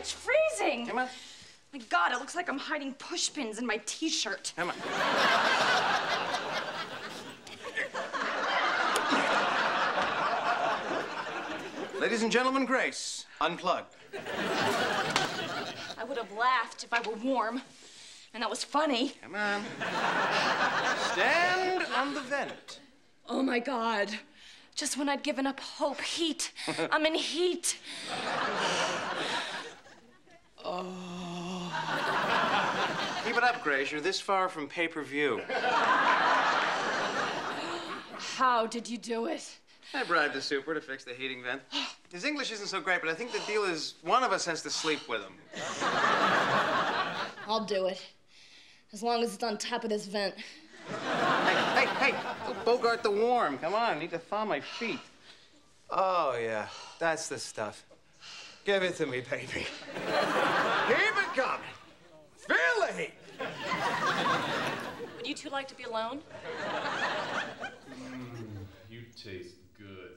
It's freezing. Emma? My God, it looks like I'm hiding pushpins in my T-shirt. Emma. Ladies and gentlemen, Grace, unplugged. I would have laughed if I were warm. And that was funny. Come on. Stand on the vent. Oh, my God. Just when I'd given up hope, heat. I'm in heat. Oh. Keep it up, Grace. You're this far from pay-per-view. How did you do it? I bribed the super to fix the heating vent. His English isn't so great, but I think the deal is one of us has to sleep with him. I'll do it. As long as it's on top of this vent. Hey, hey, hey! Bogart the warm. Come on, I need to thaw my feet. Oh, yeah. That's the stuff. Give it to me, baby. Keep it coming. Feel the heat. Would you two like to be alone? You taste good.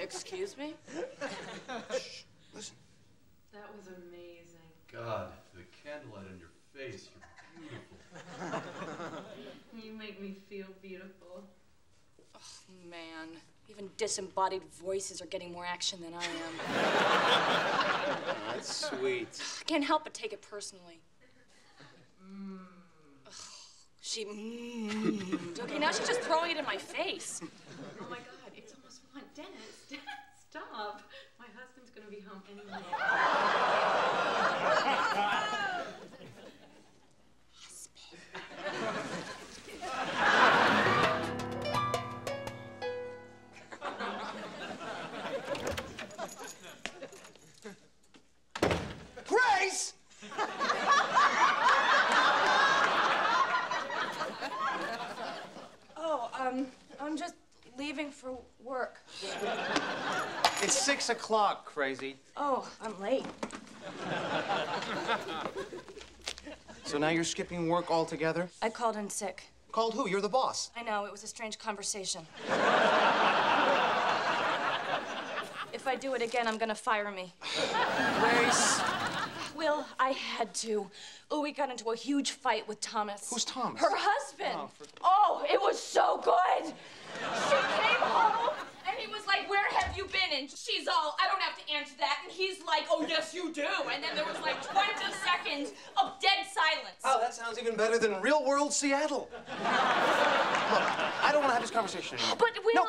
Excuse me? Shh. Listen. That was amazing. God, the candlelight on your face. You're beautiful. You make me feel beautiful. Oh, man. Even disembodied voices are getting more action than I am. That's sweet. I can't help but take it personally. Mm. Ugh, she mmm. Okay, now she's just throwing it in my face. Oh, my God. It's almost 1. Dennis, Dennis, stop. My husband's going to be home any minute. Husband. Grace! I'm just leaving for work. It's 6 o'clock, crazy. Oh, I'm late. So now you're skipping work altogether? I called in sick. Called who? You're the boss. I know. It was a strange conversation. If I do it again, I'm gonna fire me. Grace. Will, I had to. Oh, we got into a huge fight with Thomas. Who's Thomas? Her husband. Oh, oh, it was so good. She came home, and he was like, where have you been? And she's all, I don't have to answer that. And he's like, oh, yes, you do. And then there was like 20 seconds of dead silence. Oh, that sounds even better than real-world Seattle. Look, I don't want to have this conversation anymore. But we No,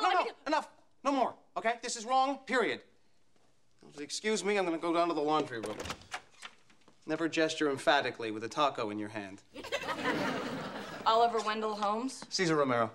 enough. No more, okay? This is wrong, period. Excuse me, I'm going to go down to the laundry room. Never gesture emphatically with a taco in your hand. Oliver Wendell Holmes? Cesar Romero.